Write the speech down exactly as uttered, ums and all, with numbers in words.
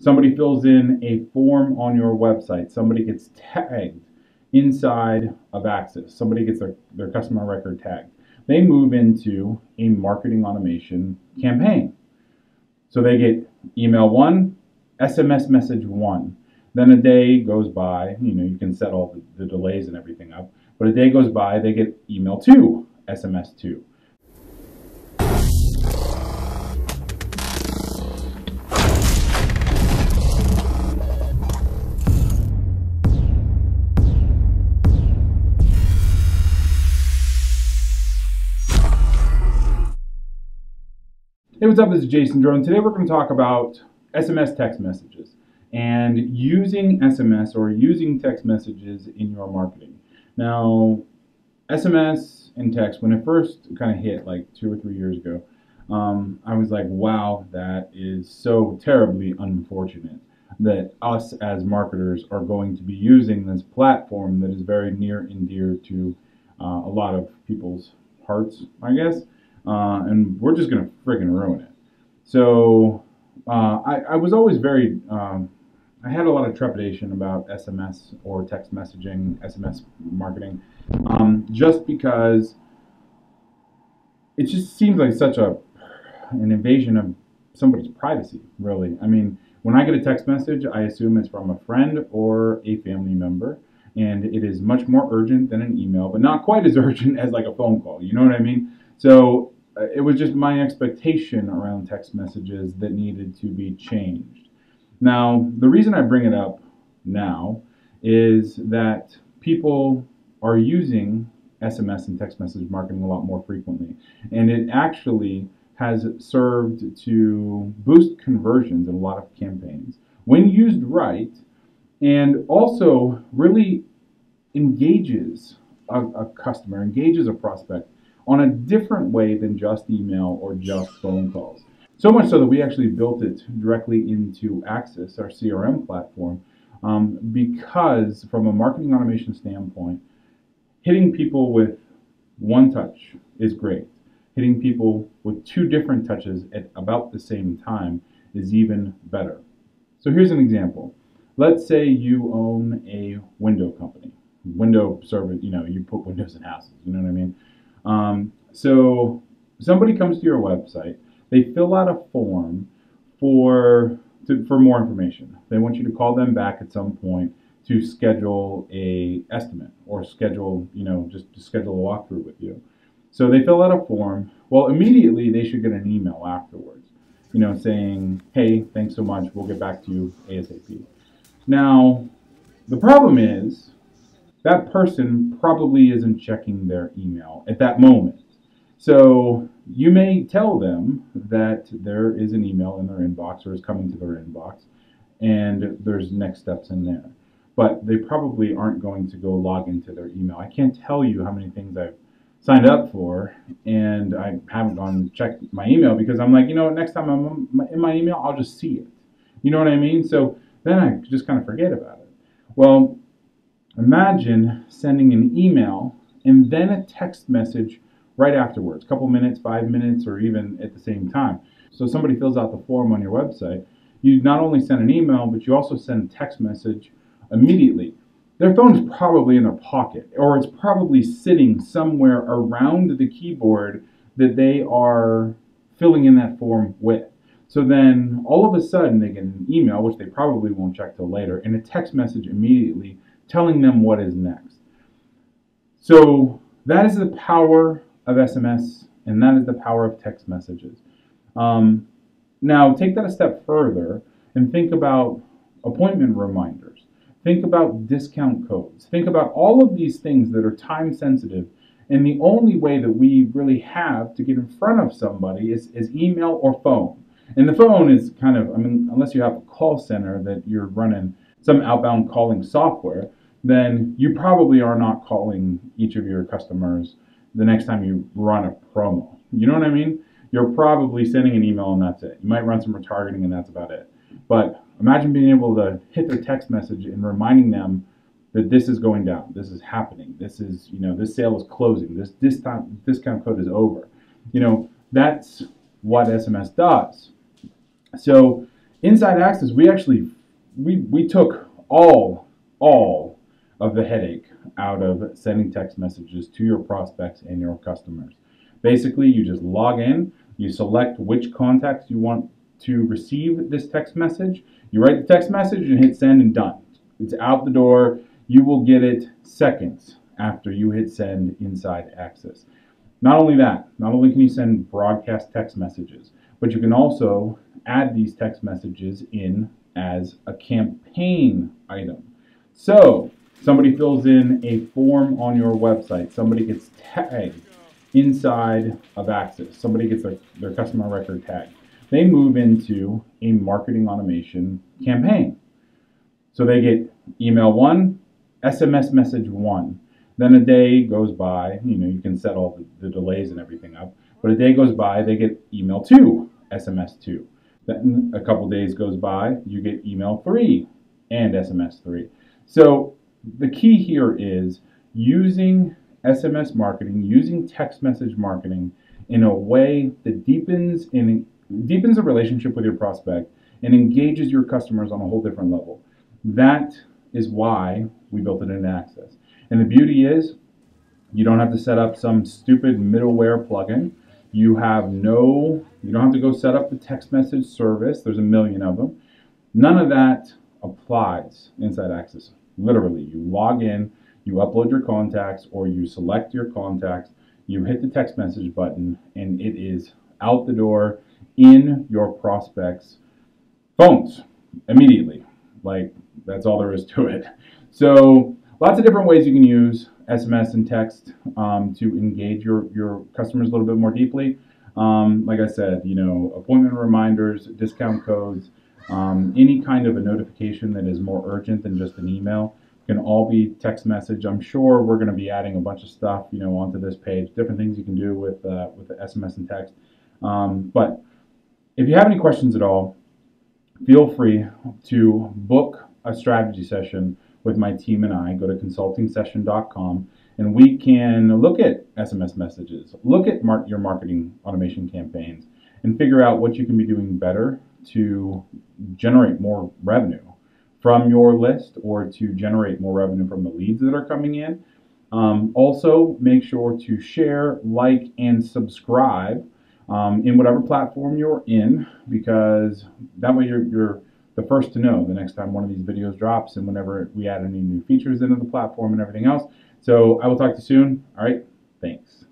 Somebody fills in a form on your website. Somebody gets tagged inside of Axis. Somebody gets their, their customer record tagged. They move into a marketing automation campaign. So they get email one, S M S message one. Then a day goes by, you know, you can set all the, the delays and everything up, but a day goes by, they get email two, S M S two. Hey, what's up? This is Jason Drone. Today we're going to talk about S M S text messages and using S M S or using text messages in your marketing. Now, S M S and text, when it first kind of hit like two or three years ago, um, I was like, wow, that is so terribly unfortunate that us as marketers are going to be using this platform that is very near and dear to uh, a lot of people's hearts, I guess. Uh, and we're just going to friggin' ruin it. So uh, I, I was always very, um, I had a lot of trepidation about S M S or text messaging, S M S marketing, um, just because it just seems like such a an invasion of somebody's privacy, really. I mean, when I get a text message, I assume it's from a friend or a family member, and it is much more urgent than an email, but not quite as urgent as like a phone call, you know what I mean? So it was just my expectation around text messages that needed to be changed. Now, the reason I bring it up now is that people are using S M S and text message marketing a lot more frequently, and it actually has served to boost conversions in a lot of campaigns when used right, and also really engages a, a customer, engages a prospect on a different way than just email or just phone calls. So much so that we actually built it directly into Axis, our C R M platform, um, because from a marketing automation standpoint, hitting people with one touch is great. Hitting people with two different touches at about the same time is even better. So here's an example. Let's say you own a window company. Window service, you know, you put windows in houses, you know what I mean? Um, so somebody comes to your website, they fill out a form for, to, for more information. They want you to call them back at some point to schedule a estimate or schedule, you know, just to schedule a walkthrough with you. So they fill out a form. Well, immediately they should get an email afterwards, you know, saying, hey, thanks so much. We'll get back to you ASAP. Now, the problem is, that person probably isn't checking their email at that moment. So you may tell them that there is an email in their inbox or is coming to their inbox and there's next steps in there. But they probably aren't going to go log into their email. I can't tell you how many things I've signed up for and I haven't gone and checked my email because I'm like, you know what, next time I'm in my email, I'll just see it. You know what I mean? So then I just kind of forget about it. Well, imagine sending an email and then a text message right afterwards, a couple minutes, five minutes, or even at the same time. So somebody fills out the form on your website. You not only send an email, but you also send a text message immediately. Their phone is probably in their pocket, or it's probably sitting somewhere around the keyboard that they are filling in that form with. So then all of a sudden they get an email, which they probably won't check till later, and a text message immediately telling them what is next. So that is the power of S M S and that is the power of text messages. Um, now take that a step further and think about appointment reminders. Think about discount codes. Think about all of these things that are time sensitive, and the only way that we really have to get in front of somebody is, is email or phone. And the phone is kind of, I mean, unless you have a call center that you're running some outbound calling software, then you probably are not calling each of your customers the next time you run a promo. You know what I mean? You're probably sending an email and that's it. You might run some retargeting and that's about it. But imagine being able to hit their text message and reminding them that this is going down, this is happening, this is, you know, this sale is closing, this discount, discount code is over. You know, that's what S M S does. So Inside Axis, we actually we we took all all of the headache out of sending text messages to your prospects and your customers. Basically, you just log in, you select which contacts you want to receive this text message, you write the text message and hit send, and done. It's out the door. You will get it seconds after you hit send inside Axis. Not only that, not only can you send broadcast text messages, but you can also add these text messages in as a campaign item. So somebody fills in a form on your website, somebody gets tagged inside of Axis, somebody gets their, their customer record tag. They move into a marketing automation campaign. So they get email one, S M S message one. Then a day goes by, you know, you can set all the, the delays and everything up, but a day goes by, they get email two, S M S two. Then a couple days goes by, you get email three and S M S three. So the key here is using S M S marketing, using text message marketing in a way that deepens in deepens a relationship with your prospect and engages your customers on a whole different level. That is why we built it in Axis. And the beauty is you don't have to set up some stupid middleware plugin. You have no, you don't have to go set up the text message service. There's a million of them. None of that applies inside Axis. Literally, you log in, you upload your contacts, or you select your contacts, you hit the text message button, and it is out the door in your prospects' phones immediately. Like, that's all there is to it. So lots of different ways you can use S M S and text um, to engage your, your customers a little bit more deeply. Um, like I said, you know, appointment reminders, discount codes, um, any kind of a notification that is more urgent than just an email can all be text message. I'm sure we're going to be adding a bunch of stuff, you know, onto this page, different things you can do with, uh, with the S M S and text. Um, but if you have any questions at all, feel free to book a strategy session with my team and I. Go to consulting session dot com and we can look at S M S messages, look at mar- your marketing automation campaigns, and figure out what you can be doing better to generate more revenue from your list or to generate more revenue from the leads that are coming in. Um, also, make sure to share, like, and subscribe Um, in whatever platform you're in, because that way you're, you're the first to know the next time one of these videos drops and whenever we add any new features into the platform and everything else. So I will talk to you soon. All right, thanks.